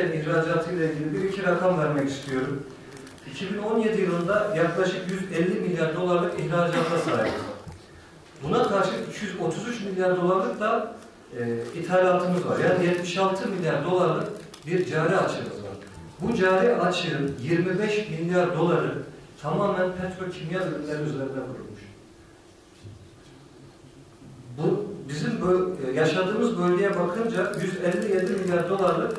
Türkiye'nin ihracatı ile ilgili bir iki rakam vermek istiyorum. 2017 yılında yaklaşık 150 milyar dolarlık ihracata sahip. Buna karşı 233 milyar dolarlık da ithalatımız var. Yani 76 milyar dolarlık bir cari açığımız var. Bu cari açığın 25 milyar doları tamamen petrokimya ürünleri üzerinde kurulmuş. Bu bizim yaşadığımız bölgeye bakınca 157 milyar dolarlık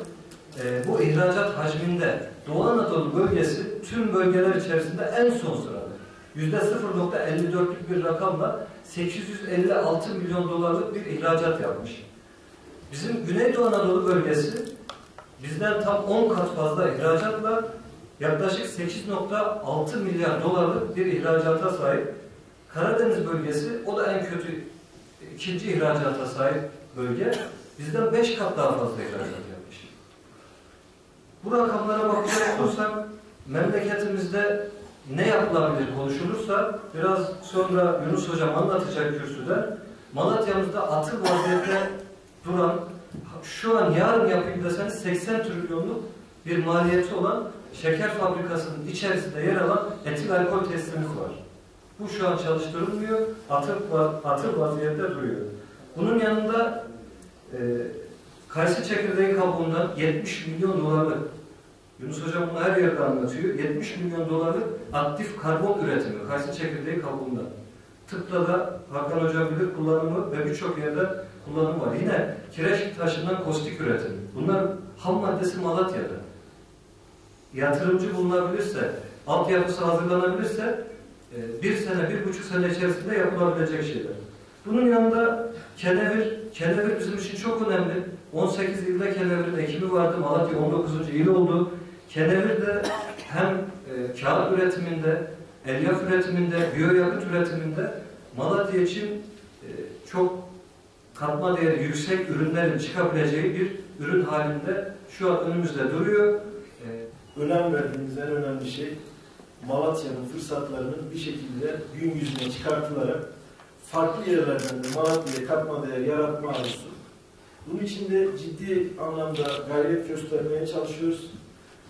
bu ihracat hacminde Doğu Anadolu bölgesi tüm bölgeler içerisinde en son sırada. %0.54'lük bir rakamla 856 milyon dolarlık bir ihracat yapmış. Bizim Güneydoğu Anadolu bölgesi bizden tam 10 kat fazla ihracatla yaklaşık 8.6 milyar dolarlık bir ihracata sahip. Karadeniz bölgesi o da en kötü ikinci ihracata sahip bölge. Bizden 5 kat daha fazla ihracat yapmış. Bu rakamlara bakacak olursak memleketimizde ne yapılabilir konuşulursa biraz sonra Yunus hocam anlatacak kürsüde Malatya'mızda atıl vaziyette duran şu an yarın yapayım deseniz 80 trilyonluk bir maliyeti olan şeker fabrikasının içerisinde yer alan etil alkol tesisimiz var. Bu şu an çalıştırılmıyor, atıl vaziyette duruyor. Bunun yanında Kaysi çekirdeği kabuğundan 70 milyon dolarlık Yunus hocam bunu her yerde anlatıyor. 70 milyon dolarlık aktif karbon üretimi, Kaysi çekirdeği kabuğundan. Tıpta da Hakan hocam bilir kullanımı ve birçok yerde kullanımı var. Yine kireç taşından kostik üretimi. Bunlar ham maddesi Malatya'da. Yatırımcı bulunabilirse, altyapısı hazırlanabilirse bir sene, 1,5 sene içerisinde yapılabilecek şeyler. Bunun yanında kenevir bizim için çok önemli. 18 yılda kenevirin ekimi vardı. Malatya 19. il oldu. Kenevir de hem kağıt üretiminde, elyaf üretiminde, biyoyakıt üretiminde Malatya için çok katma değeri yüksek ürünlerin çıkabileceği bir ürün halinde şu an önümüzde duruyor. Önem verdiğimiz en önemli şey Malatya'nın fırsatlarının bir şekilde gün yüzüne çıkartılarak farklı yerlerden de Malatya'ya katma değer yaratma arzusu. Bunun için de ciddi anlamda gayret göstermeye çalışıyoruz.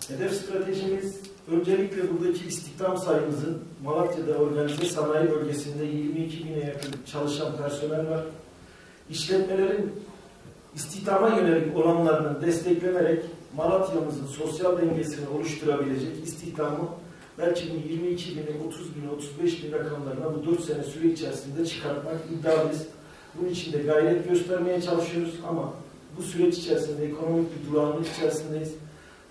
Hedef stratejimiz öncelikle buradaki istihdam sayımızın Malatya'da organize sanayi bölgesinde 22.000'e yakın çalışan personel var. İşletmelerin istihdama yönelik olanlarını desteklenerek Malatya'mızın sosyal dengesini oluşturabilecek istihdamı belki 22.000'e, 30.000'e, 35.000 rakamlarına bu 4 sene süre içerisinde çıkartmak iddialıyız. Bunun için de gayret göstermeye çalışıyoruz ama bu süreç içerisinde ekonomik bir durağanlık içerisindeyiz.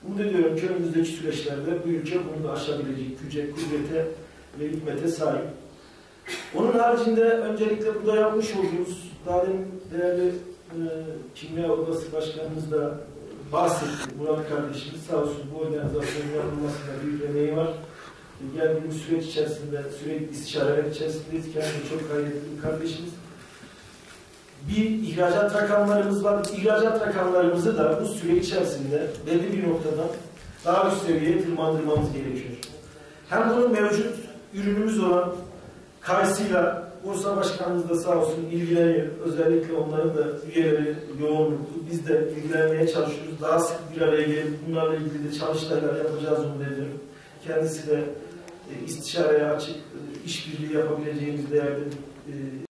Bunu da diyorum ki önümüzdeki süreçlerde bu ülke bunu da aşabilecek güce, kudrete ve hikmete sahip. Onun haricinde öncelikle burada yapmış olduğumuz, daha demin değerli Kimya Odası Başkanımız da bahsetti, Murat kardeşimiz sağ olsun bu organizasyonun yapılmasında büyük emeği var. Geldiğimiz süreç içerisinde sürekli istişareler içerisindeyiz. Kendisi çok gayretli bir kardeşimiz. Bir ihracat rakamlarımız var. İhracat rakamlarımızı da bu süre içerisinde belli bir noktadan daha üst seviyeye tırmandırmamız gerekiyor. Hem bunun mevcut ürünümüz olan Kaysi'yla Bursa Başkanımız da sağ olsun ilgileniyor. Özellikle onların da üyeleri yoğunluklu. Biz de ilgilenmeye çalışıyoruz. Daha sık bir araya gelip bunlarla ilgili de çalıştaylar yapacağız onu deniyorum. Kendisi de istişareye açık, işbirliği yapabileceğimiz değerli